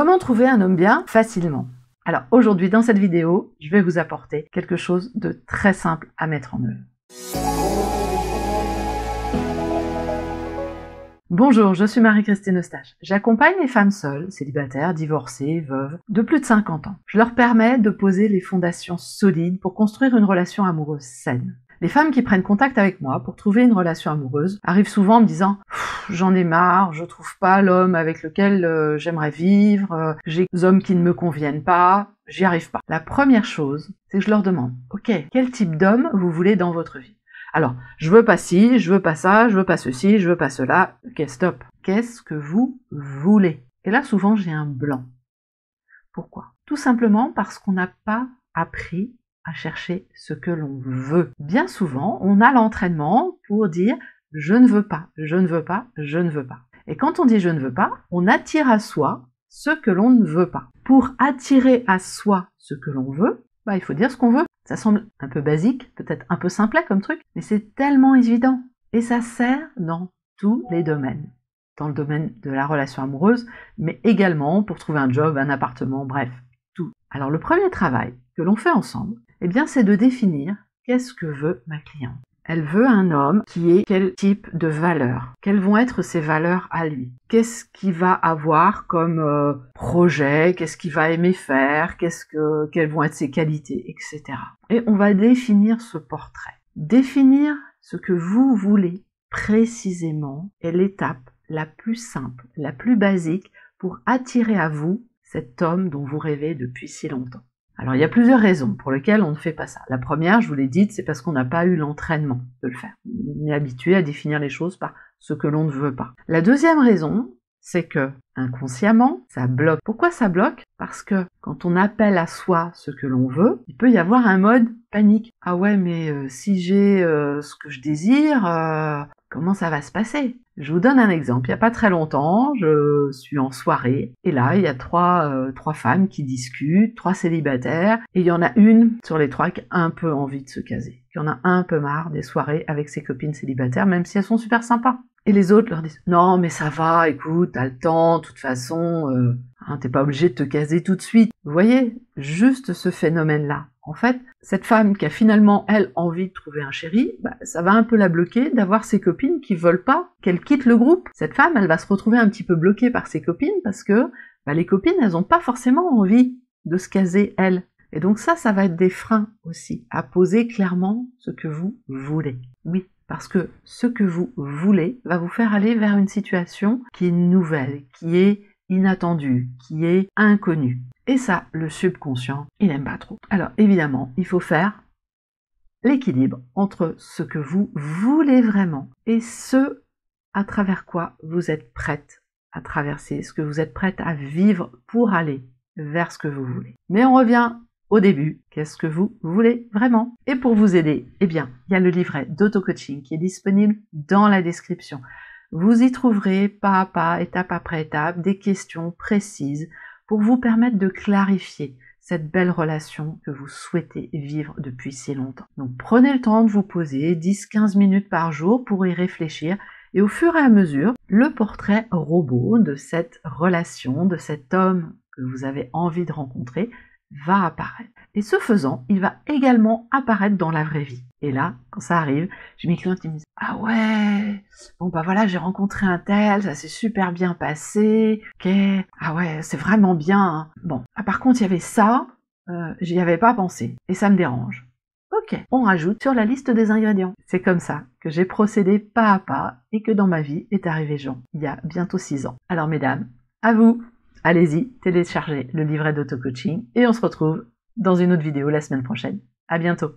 Comment trouver un homme bien facilement? Alors aujourd'hui dans cette vidéo, je vais vous apporter quelque chose de très simple à mettre en œuvre. Bonjour, je suis Marie-Christine Eustache. J'accompagne les femmes seules, célibataires, divorcées, veuves, de plus de 50 ans. Je leur permets de poser les fondations solides pour construire une relation amoureuse saine. Les femmes qui prennent contact avec moi pour trouver une relation amoureuse arrivent souvent en me disant « j'en ai marre, je trouve pas l'homme avec lequel j'aimerais vivre, j'ai des hommes qui ne me conviennent pas, j'y arrive pas ». La première chose, c'est que je leur demande « ok, quel type d'homme vous voulez dans votre vie ?» Alors, je veux pas ci, je veux pas ça, je veux pas ceci, je veux pas cela, ok, stop. Qu'est-ce que vous voulez? Et là, souvent, j'ai un blanc. Pourquoi? Tout simplement parce qu'on n'a pas appris à chercher ce que l'on veut. Bien souvent, on a l'entraînement pour dire « je ne veux pas, je ne veux pas, je ne veux pas ». Et quand on dit « je ne veux pas », on attire à soi ce que l'on ne veut pas. Pour attirer à soi ce que l'on veut, il faut dire ce qu'on veut. Ça semble un peu basique, peut-être un peu simplet comme truc, mais c'est tellement évident. Et ça sert dans tous les domaines. Dans le domaine de la relation amoureuse, mais également pour trouver un job, un appartement, bref, tout. Alors le premier travail que l'on fait ensemble, eh bien, c'est de définir qu'est-ce que veut ma cliente. Elle veut un homme qui ait quel type de valeurs? Quelles vont être ses valeurs à lui? Qu'est-ce qu'il va avoir comme projet? Qu'est-ce qu'il va aimer faire? Quelles vont être ses qualités, etc. Et on va définir ce portrait. Définir ce que vous voulez précisément est l'étape la plus simple, la plus basique pour attirer à vous cet homme dont vous rêvez depuis si longtemps. Alors, il y a plusieurs raisons pour lesquelles on ne fait pas ça. La première, je vous l'ai dit, c'est parce qu'on n'a pas eu l'entraînement de le faire. On est habitué à définir les choses par ce que l'on ne veut pas. La deuxième raison, c'est que, inconsciemment, ça bloque. Pourquoi ça bloque? Parce que quand on appelle à soi ce que l'on veut, il peut y avoir un mode panique. Ah ouais, mais si j'ai ce que je désire, comment ça va se passer? Je vous donne un exemple. Il n'y a pas très longtemps, je suis en soirée, et là, il y a trois femmes qui discutent, trois célibataires, et il y en a une sur les trois qui a un peu envie de se caser, qui en a un peu marre des soirées avec ses copines célibataires, même si elles sont super sympas. Et les autres leur disent « non, mais ça va, écoute, t'as le temps, de toute façon, t'es pas obligé de te caser tout de suite ». Vous voyez, juste ce phénomène-là. En fait, cette femme qui a finalement, elle, envie de trouver un chéri, ça va un peu la bloquer d'avoir ses copines qui veulent pas qu'elle quitte le groupe. Cette femme, elle va se retrouver un petit peu bloquée par ses copines parce que les copines, elles n'ont pas forcément envie de se caser, elles. Et donc ça va être des freins aussi, à poser clairement ce que vous voulez. Oui, parce que ce que vous voulez va vous faire aller vers une situation qui est nouvelle, qui est inattendue, qui est inconnue. Et ça, le subconscient, il n'aime pas trop. Alors évidemment, il faut faire l'équilibre entre ce que vous voulez vraiment et ce à travers quoi vous êtes prête à traverser, ce que vous êtes prête à vivre pour aller vers ce que vous voulez. Mais on revient au début, qu'est-ce que vous voulez vraiment? Et pour vous aider, eh bien, il y a le livret d'auto-coaching qui est disponible dans la description. Vous y trouverez pas à pas, étape après étape, des questions précises pour vous permettre de clarifier cette belle relation que vous souhaitez vivre depuis si longtemps. Donc prenez le temps de vous poser 10-15 minutes par jour pour y réfléchir. Et au fur et à mesure, le portrait robot de cette relation, de cet homme que vous avez envie de rencontrer, va apparaître. Et ce faisant, il va également apparaître dans la vraie vie. Et là, quand ça arrive, j'ai mes clients qui me disent « ah ouais, bon bah voilà, j'ai rencontré un tel, ça s'est super bien passé, ok, ah ouais, c'est vraiment bien, hein. Bon, ah, par contre, il y avait ça, j'y avais pas pensé, et ça me dérange. » Ok, on rajoute sur la liste des ingrédients. C'est comme ça que j'ai procédé pas à pas et que dans ma vie est arrivé Jean, il y a bientôt 6 ans. Alors mesdames, à vous! Allez-y, téléchargez le livret d'auto-coaching et on se retrouve dans une autre vidéo la semaine prochaine. À bientôt!